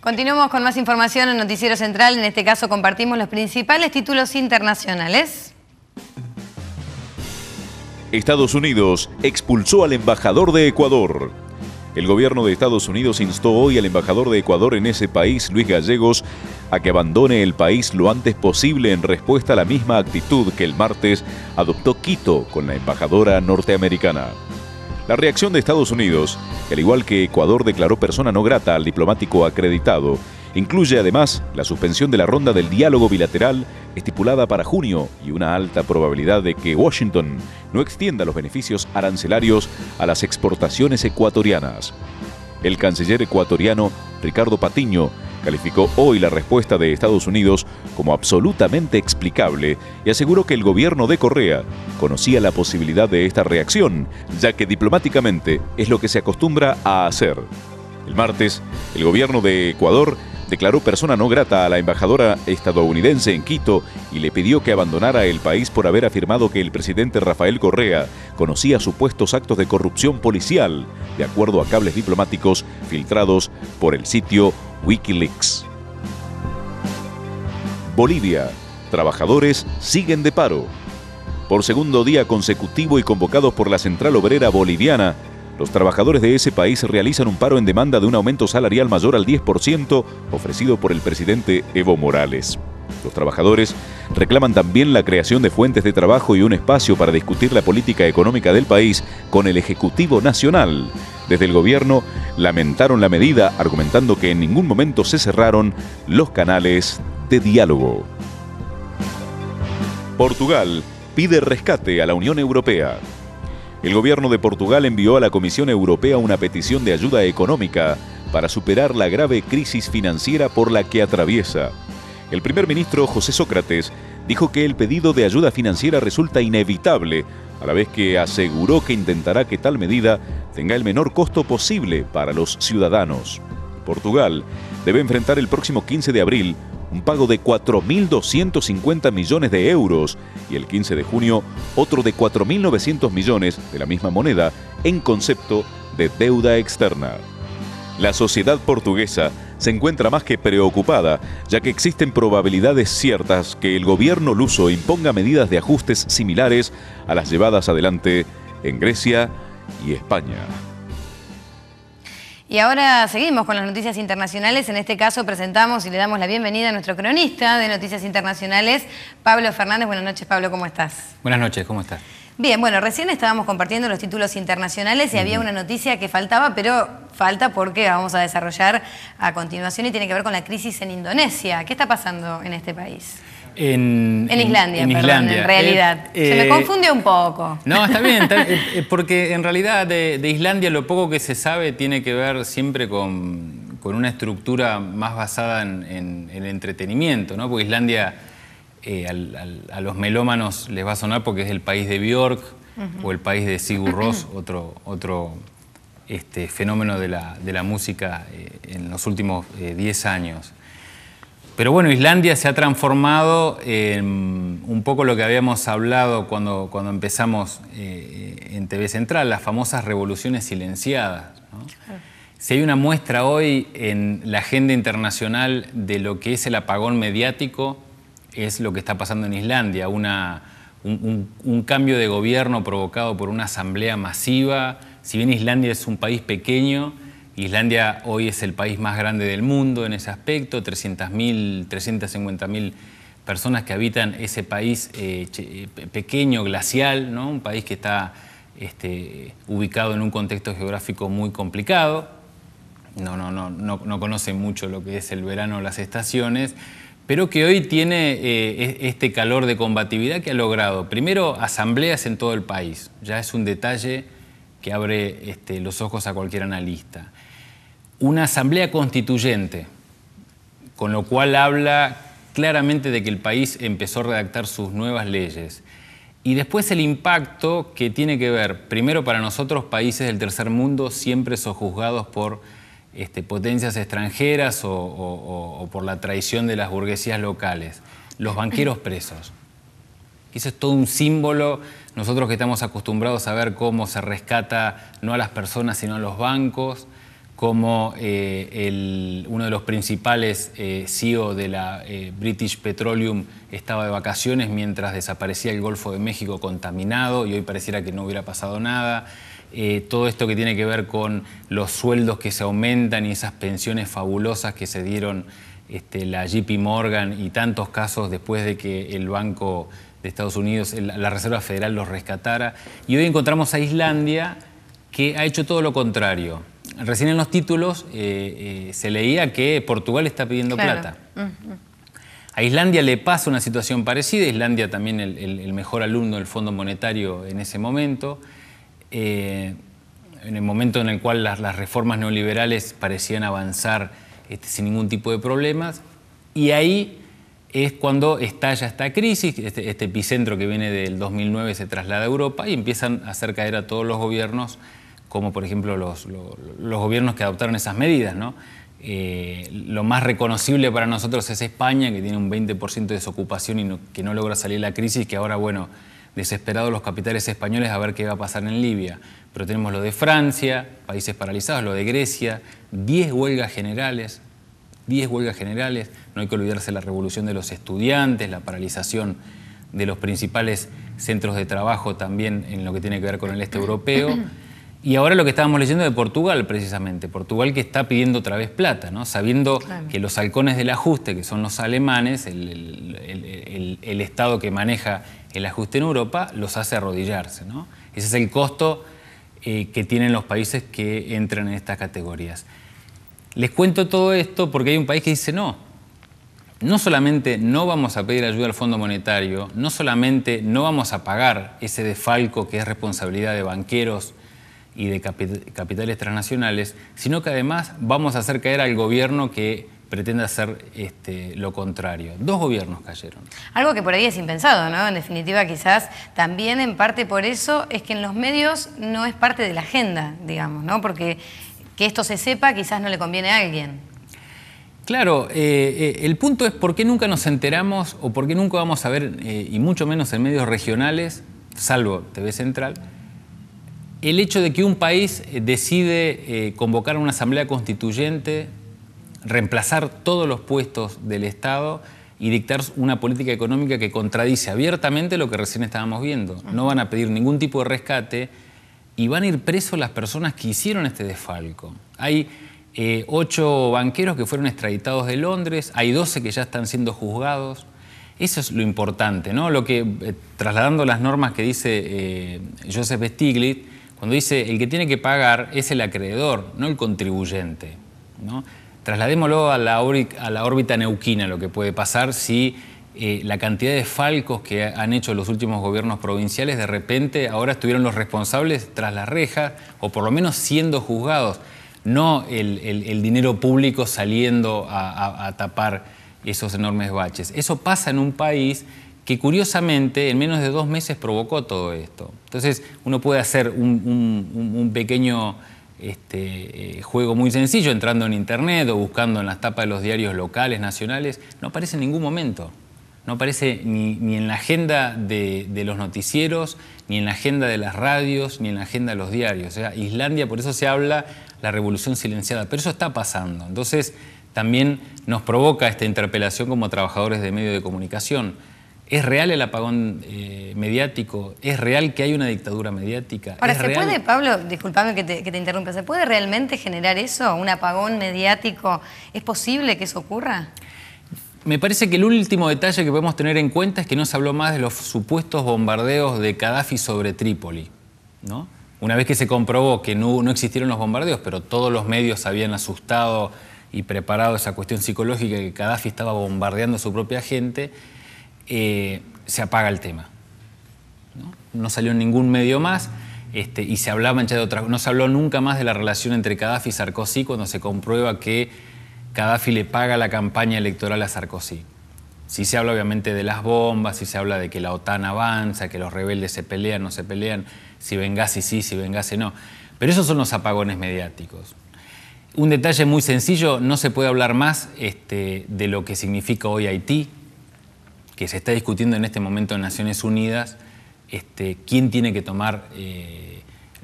Continuamos con más información en Noticiero Central. En este caso compartimos los principales títulos internacionales. Estados Unidos expulsó al embajador de Ecuador. El gobierno de Estados Unidos instó hoy al embajador de Ecuador en ese país, Luis Gallegos, a que abandone el país lo antes posible en respuesta a la misma actitud que el martes adoptó Quito con la embajadora norteamericana. La reacción de Estados Unidos, al igual que Ecuador declaró persona no grata al diplomático acreditado, incluye además la suspensión de la ronda del diálogo bilateral estipulada para junio y una alta probabilidad de que Washington no extienda los beneficios arancelarios a las exportaciones ecuatorianas. El canciller ecuatoriano Ricardo Patiño calificó hoy la respuesta de Estados Unidos como absolutamente explicable y aseguró que el gobierno de Correa conocía la posibilidad de esta reacción, ya que diplomáticamente es lo que se acostumbra a hacer. El martes, el gobierno de Ecuador declaró persona no grata a la embajadora estadounidense en Quito y le pidió que abandonara el país por haber afirmado que el presidente Rafael Correa conocía supuestos actos de corrupción policial, de acuerdo a cables diplomáticos filtrados por el sitio Wikileaks. Bolivia. Trabajadores siguen de paro. Por segundo día consecutivo y convocados por la Central Obrera Boliviana, los trabajadores de ese país realizan un paro en demanda de un aumento salarial mayor al 10% ofrecido por el presidente Evo Morales. Los trabajadores reclaman también la creación de fuentes de trabajo y un espacio para discutir la política económica del país con el Ejecutivo Nacional. Desde el gobierno lamentaron la medida, argumentando que en ningún momento se cerraron los canales de diálogo. Portugal pide rescate a la Unión Europea. El gobierno de Portugal envió a la Comisión Europea una petición de ayuda económica para superar la grave crisis financiera por la que atraviesa. El primer ministro José Sócrates dijo que el pedido de ayuda financiera resulta inevitable, a la vez que aseguró que intentará que tal medida tenga el menor costo posible para los ciudadanos. Portugal debe enfrentar el próximo 15 de abril un pago de 4.250 millones de euros y el 15 de junio otro de 4.900 millones de la misma moneda en concepto de deuda externa. La sociedad portuguesa se encuentra más que preocupada, ya que existen probabilidades ciertas que el gobierno luso imponga medidas de ajustes similares a las llevadas adelante en Grecia y España. Y ahora seguimos con las noticias internacionales. En este caso presentamos y le damos la bienvenida a nuestro cronista de Noticias Internacionales, Pablo Fernández. Buenas noches, Pablo, ¿cómo estás? Buenas noches, ¿cómo estás? Bien, bueno, recién estábamos compartiendo los títulos internacionales y había una noticia que faltaba, pero falta porque vamos a desarrollar a continuación y tiene que ver con la crisis en Indonesia. ¿Qué está pasando en este país? En Islandia, en realidad. Se me confunde un poco. No, está bien, porque en realidad de Islandia lo poco que se sabe tiene que ver siempre con una estructura más basada en entretenimiento, ¿no? Porque Islandia a los melómanos les va a sonar porque es el país de Björk o el país de Sigur Rós, otro fenómeno de la música en los últimos 10 años. Pero bueno, Islandia se ha transformado en un poco lo que habíamos hablado cuando empezamos en TV Central, las famosas revoluciones silenciadas, ¿no? Si hay una muestra hoy en la agenda internacional de lo que es el apagón mediático, es lo que está pasando en Islandia, un cambio de gobierno provocado por una asamblea masiva. Si bien Islandia es un país pequeño, Islandia hoy es el país más grande del mundo en ese aspecto, 350.000 personas que habitan ese país pequeño, glacial, ¿no? Un país que está ubicado en un contexto geográfico muy complicado, no conoce mucho lo que es el verano o las estaciones, pero que hoy tiene este calor de combatividad que ha logrado. Primero, asambleas en todo el país, ya es un detalle que abre los ojos a cualquier analista. Una asamblea constituyente, con lo cual habla claramente de que el país empezó a redactar sus nuevas leyes. Y después el impacto que tiene que ver, primero para nosotros, países del tercer mundo siempre sojuzgados por potencias extranjeras o por la traición de las burguesías locales. Los banqueros presos. Eso es todo un símbolo. Nosotros que estamos acostumbrados a ver cómo se rescata no a las personas sino a los bancos, como uno de los principales CEO de la British Petroleum estaba de vacaciones mientras desaparecía el Golfo de México contaminado y hoy pareciera que no hubiera pasado nada. Todo esto que tiene que ver con los sueldos que se aumentan y esas pensiones fabulosas que se dieron la JP Morgan y tantos casos después de que el Banco de Estados Unidos, la Reserva Federal, los rescatara. Y hoy encontramos a Islandia, que ha hecho todo lo contrario. Recién en los títulos se leía que Portugal está pidiendo plata. A Islandia le pasa una situación parecida. Islandia también el mejor alumno del Fondo Monetario en ese momento. En el momento en el cual las reformas neoliberales parecían avanzar sin ningún tipo de problemas. Y ahí es cuando estalla esta crisis. Este epicentro que viene del 2009 se traslada a Europa y empiezan a hacer caer a todos los gobiernos, como por ejemplo los gobiernos que adoptaron esas medidas, ¿no? Lo más reconocible para nosotros es España, que tiene un 20% de desocupación y que no logra salir de la crisis, que ahora, bueno, desesperados los capitales españoles a ver qué va a pasar en Libia. Pero tenemos lo de Francia, países paralizados, lo de Grecia, 10 huelgas generales, 10 huelgas generales, no hay que olvidarse la revolución de los estudiantes, la paralización de los principales centros de trabajo también en lo que tiene que ver con el este europeo. Y ahora lo que estábamos leyendo de Portugal, precisamente. Portugal que está pidiendo otra vez plata, ¿no? Sabiendo que los halcones del ajuste, que son los alemanes, el Estado que maneja el ajuste en Europa, los hace arrodillarse, ¿no? Ese es el costo que tienen los países que entran en estas categorías. Les cuento todo esto porque hay un país que dice no. No solamente no vamos a pedir ayuda al Fondo Monetario, no solamente no vamos a pagar ese desfalco que es responsabilidad de banqueros y de capitales transnacionales, sino que además vamos a hacer caer al gobierno que pretende hacer lo contrario. Dos gobiernos cayeron. Algo que por ahí es impensado, ¿no? En definitiva, quizás también en parte por eso es que en los medios no es parte de la agenda, digamos, ¿no? Porque que esto se sepa quizás no le conviene a alguien. Claro, el punto es por qué nunca nos enteramos o por qué nunca vamos a ver, y mucho menos en medios regionales, salvo TV Central, el hecho de que un país decide convocar una asamblea constituyente, reemplazar todos los puestos del Estado y dictar una política económica que contradice abiertamente lo que recién estábamos viendo. No van a pedir ningún tipo de rescate y van a ir presos las personas que hicieron este desfalco. Hay 8 banqueros que fueron extraditados de Londres, hay 12 que ya están siendo juzgados. Eso es lo importante, ¿no? Lo que, trasladando las normas que dice Joseph Stiglitz, cuando dice el que tiene que pagar es el acreedor, no el contribuyente, ¿no? Trasladémoslo a la órbita neuquina, lo que puede pasar si la cantidad de falcos que han hecho los últimos gobiernos provinciales, de repente ahora estuvieron los responsables tras las rejas o por lo menos siendo juzgados, no el dinero público saliendo a tapar esos enormes baches. Eso pasa en un país que curiosamente en menos de 2 meses provocó todo esto. Entonces uno puede hacer un pequeño juego muy sencillo entrando en internet o buscando en las tapas de los diarios locales, nacionales. No aparece en ningún momento. No aparece ni en la agenda de los noticieros, ni en la agenda de las radios, ni en la agenda de los diarios. O sea, Islandia, por eso se habla la revolución silenciada. Pero eso está pasando. Entonces también nos provoca esta interpelación como trabajadores de medios de comunicación. ¿Es real el apagón mediático? ¿Es real que hay una dictadura mediática? Ahora, ¿se puede, Pablo, disculpame que te interrumpa, ¿se puede realmente generar eso, un apagón mediático? ¿Es posible que eso ocurra? Me parece que el último detalle que podemos tener en cuenta es que no se habló más de los supuestos bombardeos de Gaddafi sobre Trípoli, ¿no? Una vez que se comprobó que no existieron los bombardeos, pero todos los medios habían asustado y preparado esa cuestión psicológica que Gaddafi estaba bombardeando a su propia gente, se apaga el tema, ¿no? No salió en ningún medio más y se hablaba ya de otra. No se habló nunca más de la relación entre Gaddafi y Sarkozy cuando se comprueba que Gaddafi le paga la campaña electoral a Sarkozy. Sí se habla obviamente de las bombas, sí se habla de que la OTAN avanza, que los rebeldes se pelean, no se pelean, si Benghazi sí, si Benghazi no. Pero esos son los apagones mediáticos. Un detalle muy sencillo, no se puede hablar más de lo que significa hoy Haití, que se está discutiendo en este momento en Naciones Unidas, quién tiene que tomar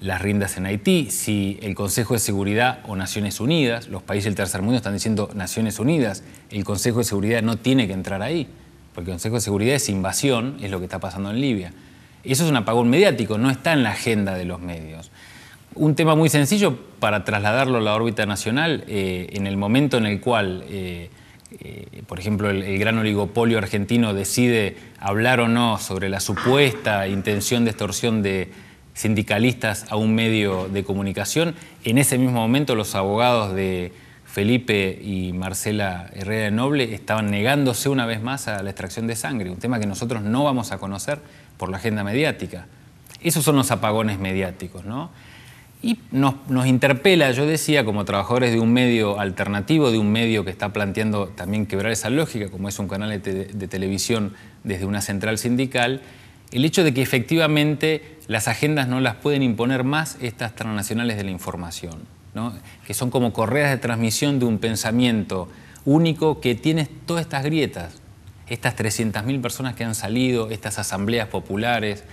las riendas en Haití, si el Consejo de Seguridad o Naciones Unidas, los países del tercer mundo están diciendo Naciones Unidas, el Consejo de Seguridad no tiene que entrar ahí, porque el Consejo de Seguridad es invasión, es lo que está pasando en Libia. Eso es un apagón mediático, no está en la agenda de los medios. Un tema muy sencillo para trasladarlo a la órbita nacional, en el momento en el cual, por ejemplo, el gran oligopolio argentino decide hablar o no sobre la supuesta intención de extorsión de sindicalistas a un medio de comunicación, en ese mismo momento los abogados de Felipe y Marcela Herrera de Noble estaban negándose una vez más a la extracción de sangre, un tema que nosotros no vamos a conocer por la agenda mediática. Esos son los apagones mediáticos, ¿no? Y nos interpela, yo decía, como trabajadores de un medio alternativo, de un medio que está planteando también quebrar esa lógica, como es un canal de televisión desde una central sindical, el hecho de que efectivamente las agendas no las pueden imponer más estas transnacionales de la información, ¿no? Que son como correas de transmisión de un pensamiento único que tiene todas estas grietas, estas 300.000 personas que han salido, estas asambleas populares,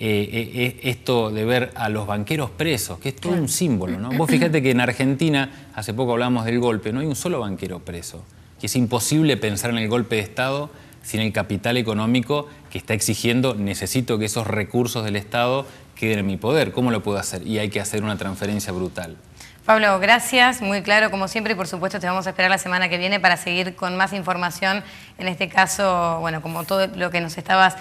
esto de ver a los banqueros presos, que es todo un símbolo, ¿no? Vos fijate que en Argentina, hace poco hablamos del golpe, no hay un solo banquero preso, que es imposible pensar en el golpe de Estado sin el capital económico que está exigiendo, necesito que esos recursos del Estado queden en mi poder, ¿cómo lo puedo hacer? Y hay que hacer una transferencia brutal. Pablo, gracias, muy claro como siempre y por supuesto te vamos a esperar la semana que viene para seguir con más información, en este caso, bueno, como todo lo que nos estabas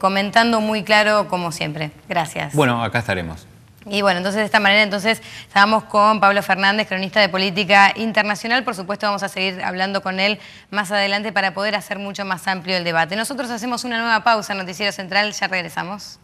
comentando, muy claro como siempre. Gracias. Bueno, acá estaremos. Y bueno, entonces de esta manera estábamos con Pablo Fernández, cronista de política internacional. Por supuesto vamos a seguir hablando con él más adelante para poder hacer mucho más amplio el debate. Nosotros hacemos una nueva pausa en Noticiero Central, ya regresamos.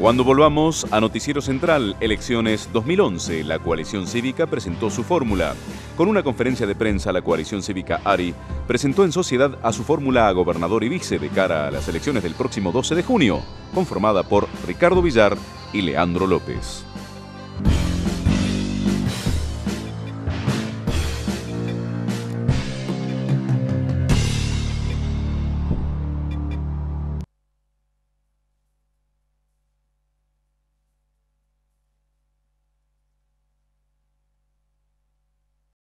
Cuando volvamos a Noticiero Central, elecciones 2011, la Coalición Cívica presentó su fórmula. Con una conferencia de prensa, la Coalición Cívica ARI presentó en sociedad a su fórmula a gobernador y vice de cara a las elecciones del próximo 12 de junio, conformada por Ricardo Villar y Leandro López.